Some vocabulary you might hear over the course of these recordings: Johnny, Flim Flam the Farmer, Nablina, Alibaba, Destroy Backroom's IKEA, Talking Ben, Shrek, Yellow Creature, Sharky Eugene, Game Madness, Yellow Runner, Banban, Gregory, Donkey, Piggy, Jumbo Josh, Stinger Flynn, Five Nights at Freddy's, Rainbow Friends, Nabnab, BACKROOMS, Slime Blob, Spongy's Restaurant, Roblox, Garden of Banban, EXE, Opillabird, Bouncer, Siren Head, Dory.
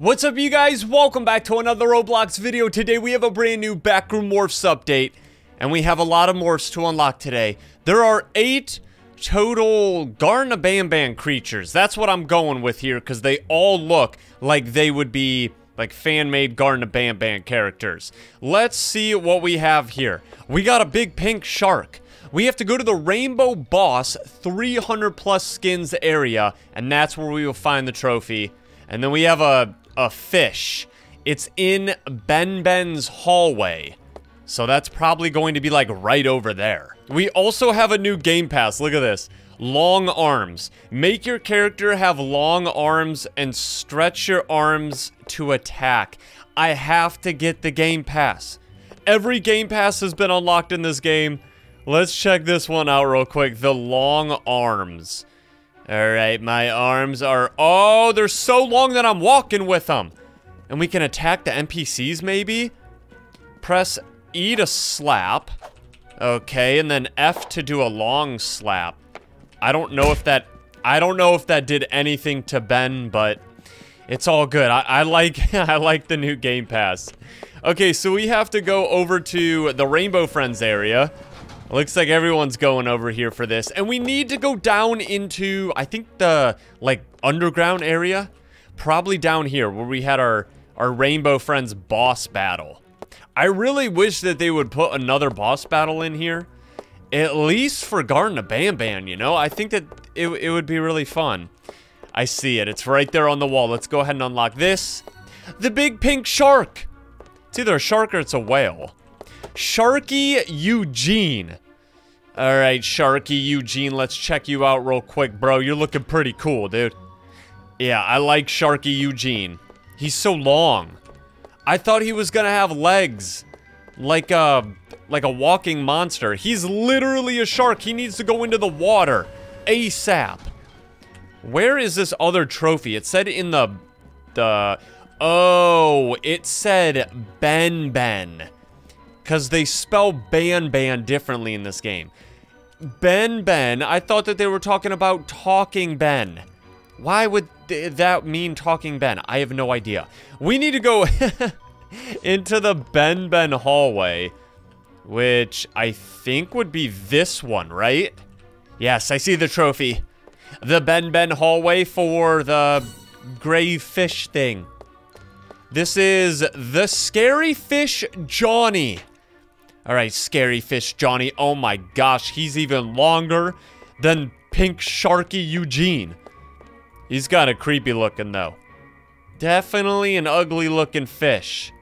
What's up, you guys? Welcome back to another Roblox video. Today we have a brand new Backroom Morphs update, and we have a lot of morphs to unlock today. There are 8 total Garden of Banban creatures. That's what I'm going with here, because they all look like they would be like fan-made Garden of Banban characters. Let's see what we have here. We got a big pink shark. We have to go to the Rainbow Boss 300 plus skins area, and that's where we will find the trophy. And then we have a fish. It's in Banban's hallway. So that's probably going to be like right over there. We also have a new game pass. Look at this. Long arms. Make your character have long arms and stretch your arms to attack. I have to get the game pass. Every game pass has been unlocked in this game. Let's check this one out real quick. The long arms. Alright, my arms are... Oh, they're so long that I'm walking with them. And we can attack the NPCs, maybe? Press E to slap. Okay, and then F to do a long slap. I don't know if that did anything to Ben, but it's all good. I like the new game pass. Okay, so we have to go over to the Rainbow Friends area. Looks like everyone's going over here for this. And we need to go down into, I think, the, like, underground area. Probably down here where we had our Rainbow Friends boss battle. I really wish that they would put another boss battle in here. At least for Garden of Banban, you know? I think that it would be really fun. I see it. It's right there on the wall. Let's go ahead and unlock this. The big pink shark. It's either a shark or it's a whale. Sharky Eugene. All right, Sharky Eugene, let's check you out real quick, bro. You're looking pretty cool, dude. Yeah, I like Sharky Eugene. He's so long. I thought he was gonna have legs like a walking monster. He's literally a shark. He needs to go into the water ASAP. Where is this other trophy? It said in the oh, it said Banban. Because they spell Banban differently in this game. Banban, I thought that they were talking about Talking Ben. Why would that mean Talking Ben? I have no idea. We need to go into the Banban hallway, which I think would be this one, right? Yes, I see the trophy. The Banban hallway for the gray fish thing. This is the scary fish Johnny. Alright, scary fish Johnny. Oh my gosh, he's even longer than pink Sharky Eugene. He's kind of creepy looking though. Definitely an ugly looking fish.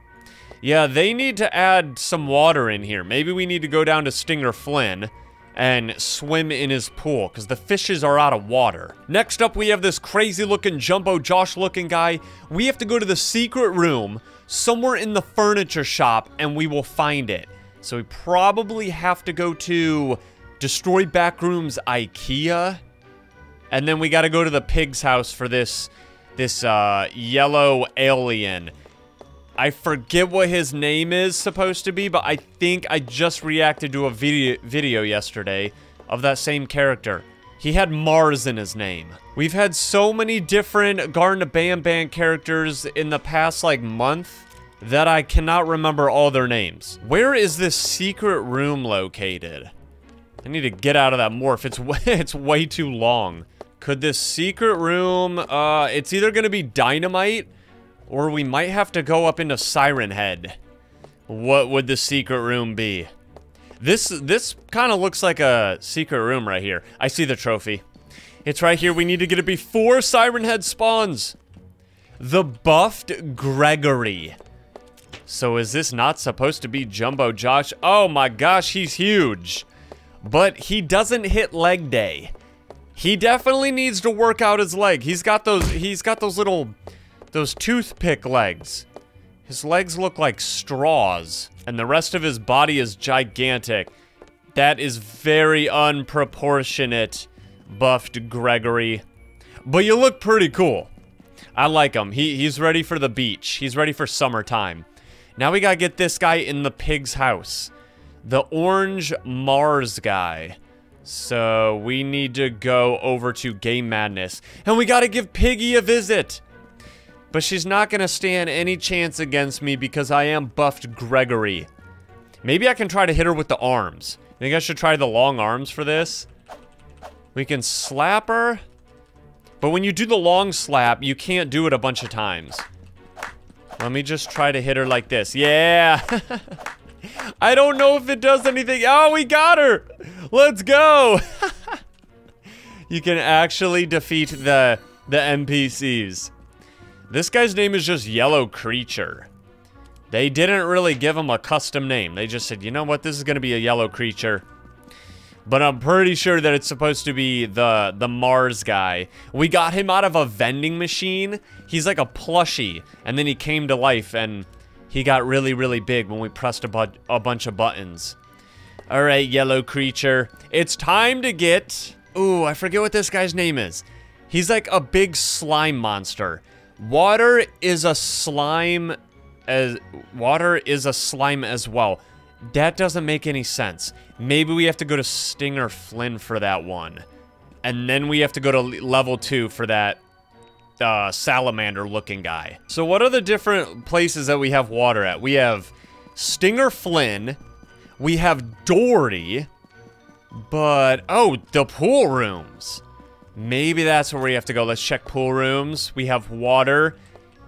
Yeah, they need to add some water in here. Maybe we need to go down to Stinger Flynn and swim in his pool, because the fishes are out of water. Next up, we have this crazy looking Jumbo Josh looking guy. We have to go to the secret room somewhere in the furniture shop, and we will find it. So we probably have to go to Destroy Backroom's IKEA. And then we gotta go to the pig's house for this yellow alien. I forget what his name is supposed to be, but I think I just reacted to a video yesterday of that same character. He had Mars in his name. We've had so many different Garden of Banban characters in the past, like, month that I cannot remember all their names. Where is this secret room located? I need to get out of that morph. It's way too long. Could this secret room... it's either going to be dynamite, or we might have to go up into Siren Head. What would the secret room be? This kind of looks like a secret room right here. I see the trophy. It's right here. We need to get it before Siren Head spawns. The buffed Gregory. So is this not supposed to be Jumbo Josh? Oh my gosh, he's huge. But he doesn't hit leg day. He definitely needs to work out his leg. He's got those little... those toothpick legs. His legs look like straws, and the rest of his body is gigantic. That is very unproportionate, buffed Gregory. But you look pretty cool. I like him. He's ready for the beach. He's ready for summertime. Now we gotta get this guy in the pig's house. The orange Mars guy. So we need to go over to Game Madness. And we gotta give Piggy a visit. But she's not gonna stand any chance against me because I am buffed Gregory. Maybe I can try to hit her with the arms. I think I should try the long arms for this. We can slap her. But when you do the long slap, you can't do it a bunch of times. Let me just try to hit her like this. Yeah! I don't know if it does anything. Oh, we got her! Let's go! You can actually defeat the NPCs. This guy's name is just Yellow Creature. They didn't really give him a custom name. They just said, you know what? This is going to be a Yellow Creature. But I'm pretty sure that it's supposed to be the Mars guy. We got him out of a vending machine. He's like a plushie. And then he came to life and he got really, really big when we pressed a bunch of buttons. All right, Yellow Creature. It's time to get... Ooh, I forget what this guy's name is. He's like a big slime monster. Water is a slime as well. That doesn't make any sense. Maybe we have to go to Stinger Flynn for that one. And then we have to go to level 2 for that salamander looking guy. So what are the different places that we have water at? We have Stinger Flynn. We have Dory. But, oh, the pool rooms. Maybe that's where we have to go. Let's check pool rooms. We have water.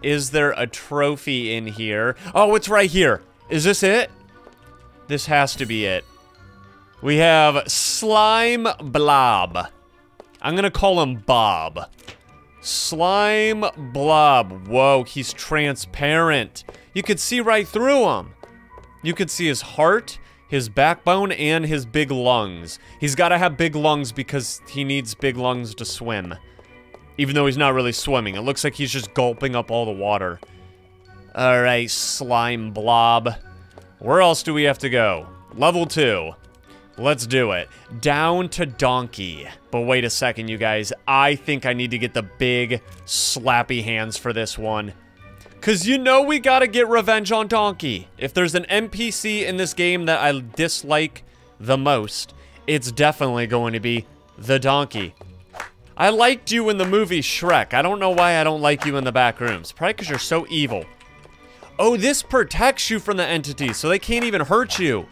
Is there a trophy in here? Oh, it's right here. Is this it? This has to be it. We have Slime Blob. I'm gonna call him Bob. Slime Blob. Whoa, he's transparent. You could see right through him. You could see his heart, his backbone, and his big lungs. He's gotta have big lungs because he needs big lungs to swim. Even though he's not really swimming. It looks like he's just gulping up all the water. Alright, Slime Blob. Where else do we have to go? Level 2. Let's do it. Down to Donkey. But wait a second, you guys. I think I need to get the big slappy hands for this one. Because you know we gotta get revenge on Donkey. If there's an NPC in this game that I dislike the most, it's definitely going to be the Donkey. I liked you in the movie Shrek. I don't know why I don't like you in the back rooms. Probably because you're so evil. Oh, this protects you from the entities, so they can't even hurt you.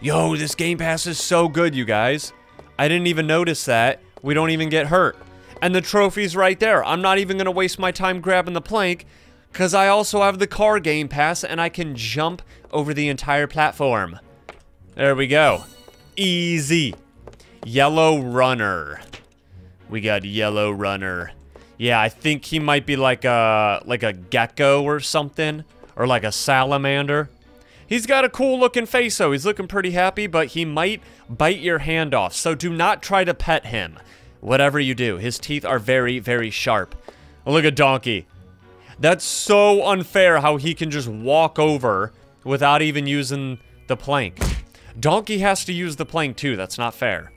Yo, this Game Pass is so good, you guys. I didn't even notice that. We don't even get hurt. And the trophy's right there. I'm not even going to waste my time grabbing the plank, because I also have the car Game Pass, and I can jump over the entire platform. There we go. Easy. Yellow Runner. We got Yellow Runner. Yeah, I think he might be like a gecko or something. Or like a salamander. He's got a cool looking face though. He's looking pretty happy, but he might bite your hand off. So do not try to pet him. Whatever you do. His teeth are very, very sharp. Oh, look at Donkey. That's so unfair how he can just walk over without even using the plank. Donkey has to use the plank too. That's not fair.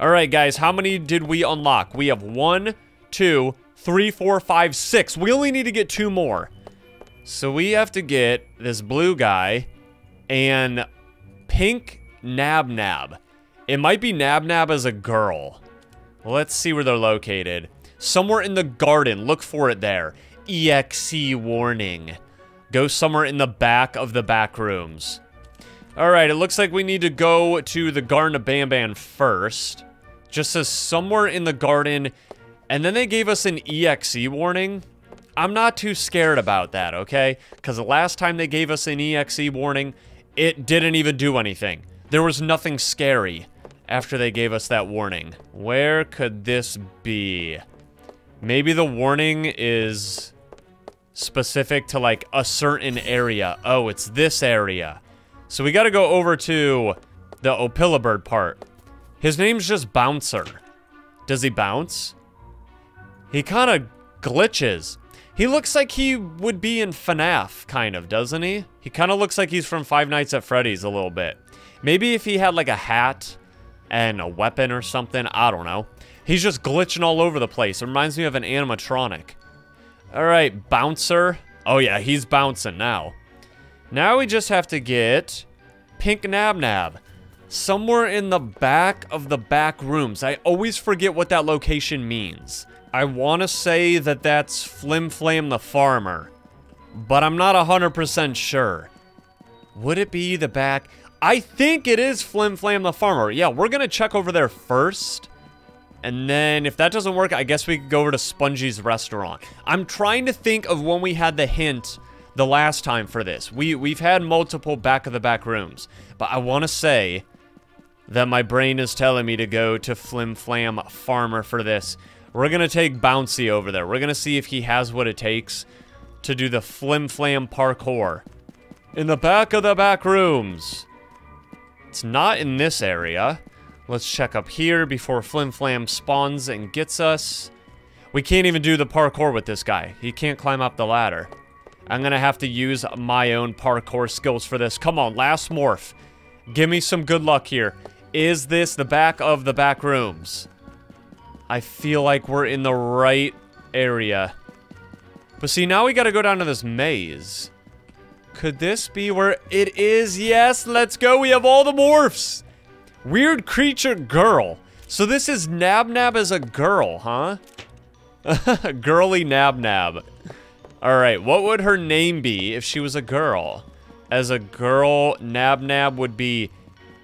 Alright guys, how many did we unlock? We have 1, 2, 3, 4, 5, 6. We only need to get 2 more. So we have to get this blue guy and pink Nabnab. It might be Nabnab as a girl. Let's see where they're located. Somewhere in the garden. Look for it there. EXE warning. Go somewhere in the back of the back rooms. All right, it looks like we need to go to the Garden of Banban first. Just says somewhere in the garden. And then they gave us an EXE warning. I'm not too scared about that, okay? Because the last time they gave us an EXE warning, it didn't even do anything. There was nothing scary after they gave us that warning. Where could this be? Maybe the warning is specific to, like, a certain area. Oh, it's this area. So we gotta go over to the Opillabird part. His name's just Bouncer. Does he bounce? He kind of glitches. He looks like he would be in FNAF, kind of, doesn't he? He kind of looks like he's from Five Nights at Freddy's a little bit. Maybe if he had like a hat and a weapon or something, I don't know. He's just glitching all over the place. It reminds me of an animatronic. All right, Bouncer. Oh yeah, he's bouncing now. Now we just have to get Pink Nabnab. Somewhere in the back of the back rooms. I always forget what that location means. I want to say that that's Flim Flam the Farmer, but I'm not 100% sure. Would it be the back? I think it is Flim Flam the Farmer. Yeah, we're going to check over there first. And then if that doesn't work, I guess we could go over to Spongy's Restaurant. I'm trying to think of when we had the hint the last time for this. We've had multiple back-of-the-back rooms, but I want to say that my brain is telling me to go to Flim Flam Farmer for this. We're going to take Bouncy over there. We're going to see if he has what it takes to do the Flim Flam parkour. In the back-of-the-back rooms. It's not in this area. Let's check up here before Flim Flam spawns and gets us. We can't even do the parkour with this guy. He can't climb up the ladder. I'm gonna have to use my own parkour skills for this. Come on, last morph. Give me some good luck here. Is this the back of the back rooms? I feel like we're in the right area. But see, now we gotta go down to this maze. Could this be where it is? Yes, let's go. We have all the morphs. Weird creature girl. So this is Nabnab as a girl, huh? Girly Nabnab. Alright, what would her name be if she was a girl? As a girl, Nabnab would be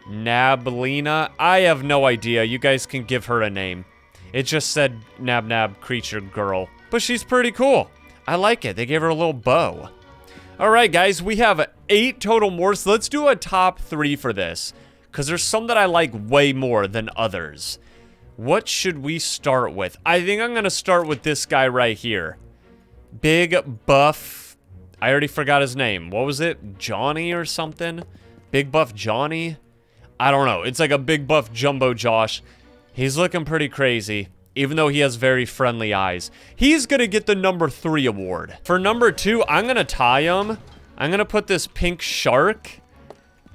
Nablina. I have no idea. You guys can give her a name. It just said Nabnab creature girl. But she's pretty cool. I like it. They gave her a little bow. Alright guys, we have 8 total morphs. Let's do a top 3 for this, because there's some that I like way more than others. What should we start with? I think I'm going to start with this guy right here. Big Buff, I already forgot his name. What was it? Johnny or something? Big Buff Johnny? I don't know. It's like a Big Buff Jumbo Josh. He's looking pretty crazy, even though he has very friendly eyes. He's going to get the number 3 award. For number 2, I'm going to tie him. I'm going to put this pink shark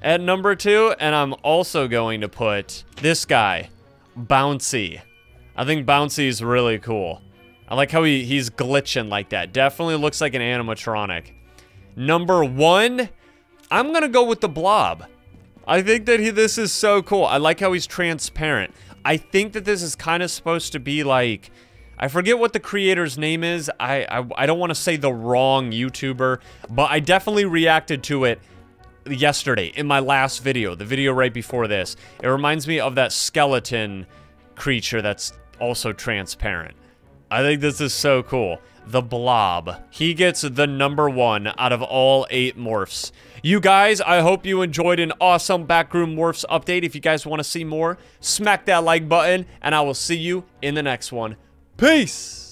at number 2, and I'm also going to put this guy, Bouncy. I think Bouncy is really cool. I like how he's glitching like that. Definitely looks like an animatronic. Number 1, I'm going to go with the blob. I think that this is so cool. I like how he's transparent. I think that this is kind of supposed to be like, I forget what the creator's name is. I don't want to say the wrong YouTuber, but I definitely reacted to it yesterday in my last video, the video right before this. It reminds me of that skeleton creature that's also transparent. I think this is so cool. The blob. He gets the number 1 out of all 8 morphs. You guys, I hope you enjoyed an awesome Backroom Morphs update. If you guys want to see more, smack that like button, and I will see you in the next one. Peace!